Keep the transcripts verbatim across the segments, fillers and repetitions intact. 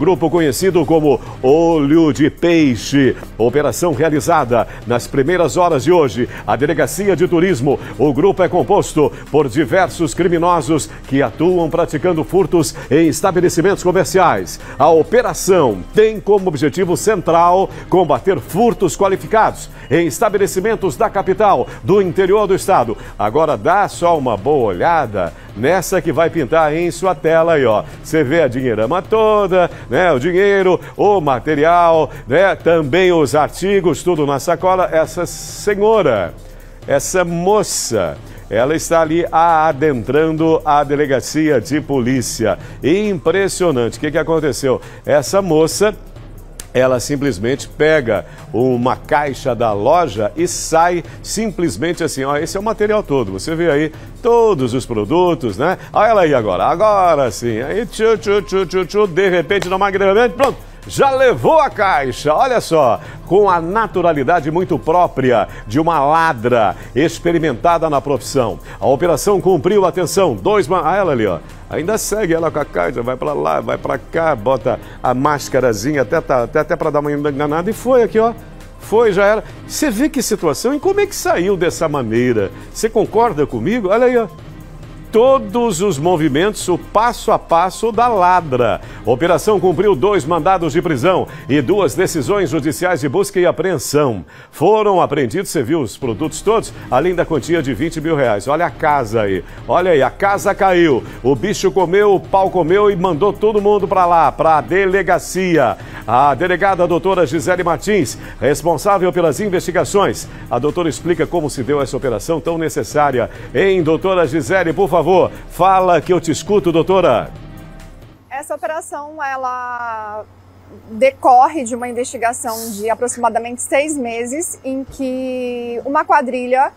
Grupo conhecido como Olho de Peixe. Operação realizada nas primeiras horas de hoje. A Delegacia de Turismo. O grupo é composto por diversos criminosos que atuam praticando furtos em estabelecimentos comerciais. A operação tem como objetivo central combater furtos qualificados em estabelecimentos da capital, do interior do estado. Agora dá só uma boa olhada nessa que vai pintar em sua tela aí, ó. Você vê a dinheirama toda, né? O dinheiro, o material, né? Também os artigos, tudo na sacola. Essa senhora, essa moça, ela está ali adentrando a delegacia de polícia. Impressionante. O que que aconteceu? Essa moça, ela simplesmente pega uma caixa da loja e sai simplesmente assim, ó, esse é o material todo, você vê aí todos os produtos, né? Olha ela aí agora, agora sim, aí tchu, tchu, tchu, tchu, tchu, de repente, numa grande, pronto. Já levou a caixa, olha só, com a naturalidade muito própria de uma ladra experimentada na profissão. A operação cumpriu, atenção, dois... Man... Ah, ela ali, ó, ainda segue ela com a caixa, vai pra lá, vai pra cá, bota a máscarazinha até, tá, até, até pra dar uma enganada e foi aqui, ó. Foi, já era. Você vê que situação e como é que saiu dessa maneira? Você concorda comigo? Olha aí, ó. Todos os movimentos, o passo a passo da ladra. Operação cumpriu dois mandados de prisão e duas decisões judiciais de busca e apreensão. Foram apreendidos, você viu os produtos todos, além da quantia de vinte mil reais. Olha a casa aí, olha aí, a casa caiu, o bicho comeu, o pau comeu e mandou todo mundo para lá, para a delegacia. A delegada doutora Gisele Martins, responsável pelas investigações. A doutora explica como se deu essa operação tão necessária. Hein, doutora Gisele, por favor. Por favor, fala que eu te escuto, doutora. Essa operação, ela decorre de uma investigação de aproximadamente seis meses em que uma quadrilha,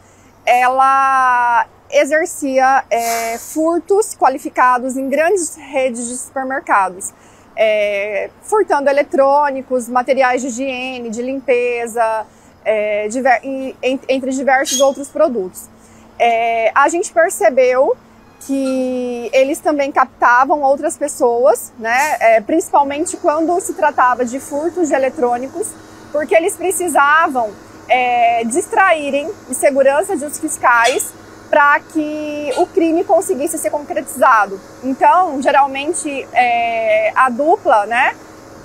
ela exercia é, furtos qualificados em grandes redes de supermercados, é, furtando eletrônicos, materiais de higiene, de limpeza, é, diver, e, entre diversos outros produtos. É, a gente percebeu que eles também captavam outras pessoas, né? É, principalmente quando se tratava de furtos de eletrônicos, porque eles precisavam é, distraírem a segurança dos fiscais para que o crime conseguisse ser concretizado. Então, geralmente, é, a dupla, né,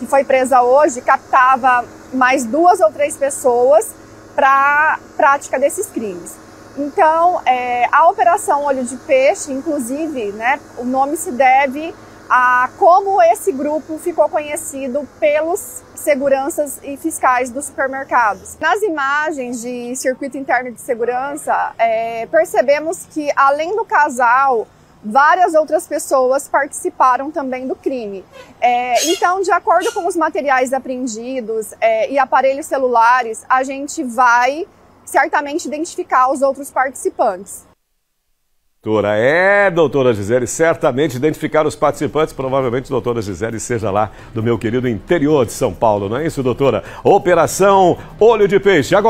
que foi presa hoje captava mais duas ou três pessoas para a prática desses crimes. Então, é, a Operação Olho de Peixe, inclusive, né, o nome se deve a como esse grupo ficou conhecido pelos seguranças e fiscais dos supermercados. Nas imagens de circuito interno de segurança, é, percebemos que, além do casal, várias outras pessoas participaram também do crime. É, então, de acordo com os materiais apreendidos é, e aparelhos celulares, a gente vai certamente identificar os outros participantes. Doutora, é, doutora Gisele, certamente identificar os participantes, provavelmente doutora Gisele seja lá do meu querido interior de São Paulo, não é isso, doutora? Operação Olho de Peixe, agora...